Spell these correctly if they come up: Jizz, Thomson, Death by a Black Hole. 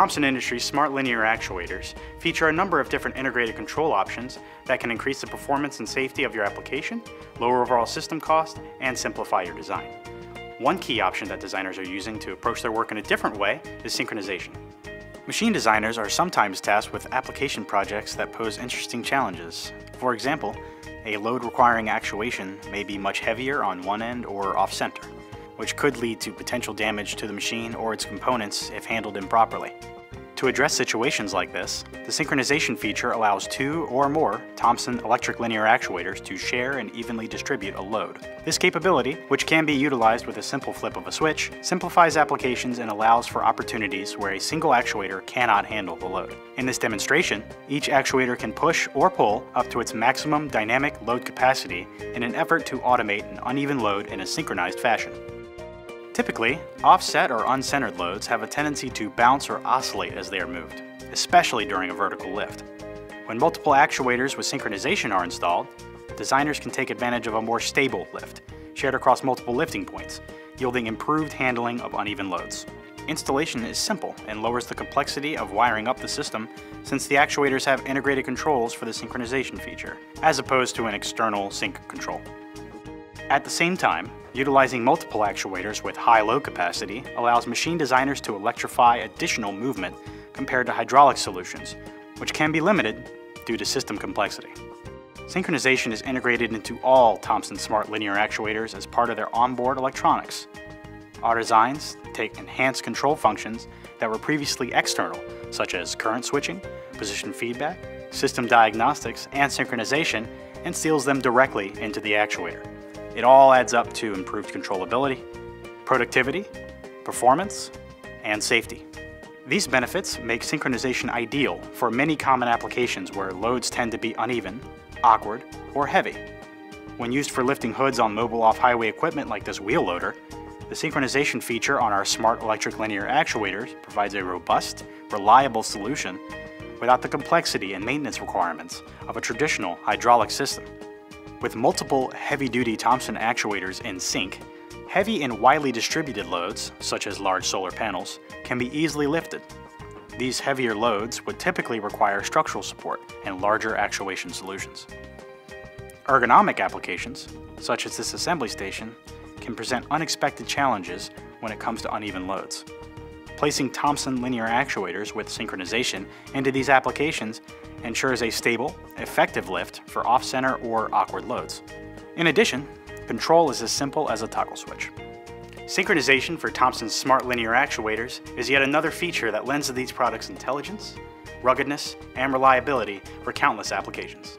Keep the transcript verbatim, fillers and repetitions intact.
Thomson Industries' smart linear actuators feature a number of different integrated control options that can increase the performance and safety of your application, lower overall system cost, and simplify your design. One key option that designers are using to approach their work in a different way is synchronization. Machine designers are sometimes tasked with application projects that pose interesting challenges. For example, a load requiring actuation may be much heavier on one end or off-center, which could lead to potential damage to the machine or its components if handled improperly. To address situations like this, the synchronization feature allows two or more Thomson electric linear actuators to share and evenly distribute a load. This capability, which can be utilized with a simple flip of a switch, simplifies applications and allows for opportunities where a single actuator cannot handle the load. In this demonstration, each actuator can push or pull up to its maximum dynamic load capacity in an effort to automate an uneven load in a synchronized fashion. Typically, offset or uncentered loads have a tendency to bounce or oscillate as they are moved, especially during a vertical lift. When multiple actuators with synchronization are installed, designers can take advantage of a more stable lift, shared across multiple lifting points, yielding improved handling of uneven loads. Installation is simple and lowers the complexity of wiring up the system since the actuators have integrated controls for the synchronization feature, as opposed to an external sync control. At the same time, utilizing multiple actuators with high load capacity allows machine designers to electrify additional movement compared to hydraulic solutions, which can be limited due to system complexity. Synchronization is integrated into all Thomson smart linear actuators as part of their onboard electronics. Our designs take enhanced control functions that were previously external, such as current switching, position feedback, system diagnostics, and synchronization, and seals them directly into the actuator. It all adds up to improved controllability, productivity, performance, and safety. These benefits make synchronization ideal for many common applications where loads tend to be uneven, awkward, or heavy. When used for lifting hoods on mobile off-highway equipment like this wheel loader, the synchronization feature on our smart electric linear actuators provides a robust, reliable solution without the complexity and maintenance requirements of a traditional hydraulic system. With multiple heavy-duty Thomson actuators in sync, heavy and widely distributed loads, such as large solar panels, can be easily lifted. These heavier loads would typically require structural support and larger actuation solutions. Ergonomic applications, such as this assembly station, can present unexpected challenges when it comes to uneven loads. Placing Thomson linear actuators with synchronization into these applications ensures a stable, effective lift for off-center or awkward loads. In addition, control is as simple as a toggle switch. Synchronization for Thomson's smart linear actuators is yet another feature that lends to these products intelligence, ruggedness, and reliability for countless applications.